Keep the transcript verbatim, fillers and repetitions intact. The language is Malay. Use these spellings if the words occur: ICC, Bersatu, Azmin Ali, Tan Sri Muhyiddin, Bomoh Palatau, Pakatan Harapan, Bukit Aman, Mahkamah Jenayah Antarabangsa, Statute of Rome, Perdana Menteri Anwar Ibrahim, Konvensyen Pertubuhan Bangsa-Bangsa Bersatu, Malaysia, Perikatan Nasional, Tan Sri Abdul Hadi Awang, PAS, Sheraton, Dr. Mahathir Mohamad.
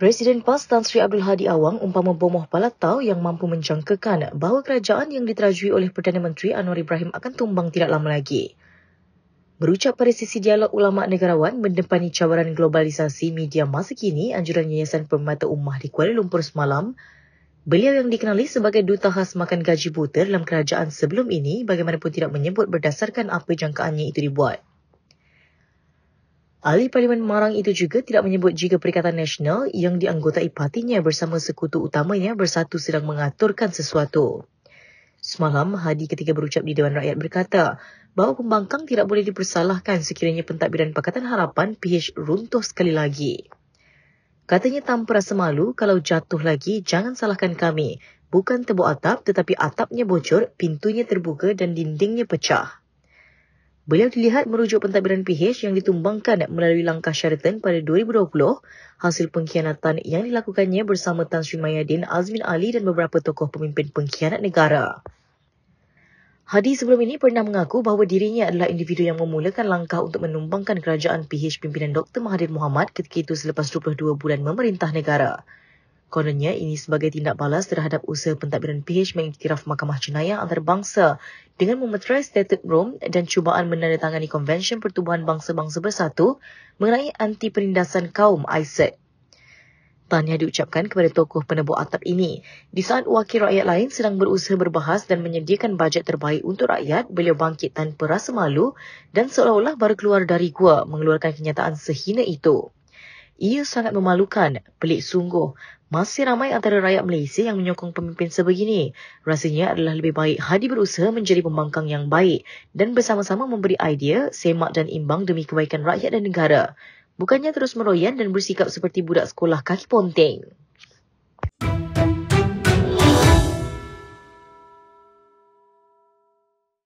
Presiden P A S Tan Sri Abdul Hadi Awang umpama bomoh balatau yang mampu menjangkakan bahawa kerajaan yang diterajui oleh Perdana Menteri Anwar Ibrahim akan tumbang tidak lama lagi. Berucap pada sesi dialog ulama negarawan mendempani cabaran globalisasi media masa kini anjuran Yayasan Permata Ummah di Kuala Lumpur semalam, beliau yang dikenali sebagai duta khas makan gaji buta dalam kerajaan sebelum ini bagaimanapun tidak menyebut berdasarkan apa jangkaannya itu dibuat. Ahli Parlimen Marang itu juga tidak menyebut jika Perikatan Nasional yang dianggotai partinya bersama sekutu utamanya Bersatu sedang mengaturkan sesuatu. Semalam, Hadi ketika berucap di Dewan Rakyat berkata bahawa pembangkang tidak boleh dipersalahkan sekiranya pentadbiran Pakatan Harapan P H runtuh sekali lagi. Katanya tanpa rasa malu, kalau jatuh lagi jangan salahkan kami. Bukan tebuk atap tetapi atapnya bocor, pintunya terbuka dan dindingnya pecah. Beliau dilihat merujuk pentadbiran P H yang ditumbangkan melalui langkah Sheraton pada dua ribu dua puluh, hasil pengkhianatan yang dilakukannya bersama Tan Sri Muhyiddin, Azmin Ali dan beberapa tokoh pemimpin pengkhianat negara. Hadi sebelum ini pernah mengaku bahawa dirinya adalah individu yang memulakan langkah untuk menumbangkan kerajaan P H pimpinan Doktor Mahathir Mohamad ketika itu selepas dua puluh dua bulan memerintah negara. Kononnya, ini sebagai tindak balas terhadap usaha pentadbiran P H mengiktiraf Mahkamah Jenayah Antarabangsa dengan memeterai Statute of Rome dan cubaan menandatangani Konvensyen Pertubuhan Bangsa-Bangsa Bersatu mengenai anti-perindasan kaum I C C. Tahniah diucapkan kepada tokoh penebuk atap ini. Di saat wakil rakyat lain sedang berusaha berbahas dan menyediakan bajet terbaik untuk rakyat, beliau bangkit tanpa rasa malu dan seolah-olah baru keluar dari gua mengeluarkan kenyataan sehina itu. Ia sangat memalukan, pelik sungguh. Masih ramai antara rakyat Malaysia yang menyokong pemimpin sebegini. Rasanya adalah lebih baik Hadi berusaha menjadi pembangkang yang baik dan bersama-sama memberi idea, semak dan imbang demi kebaikan rakyat dan negara. Bukannya terus meroyan dan bersikap seperti budak sekolah kaki ponteng.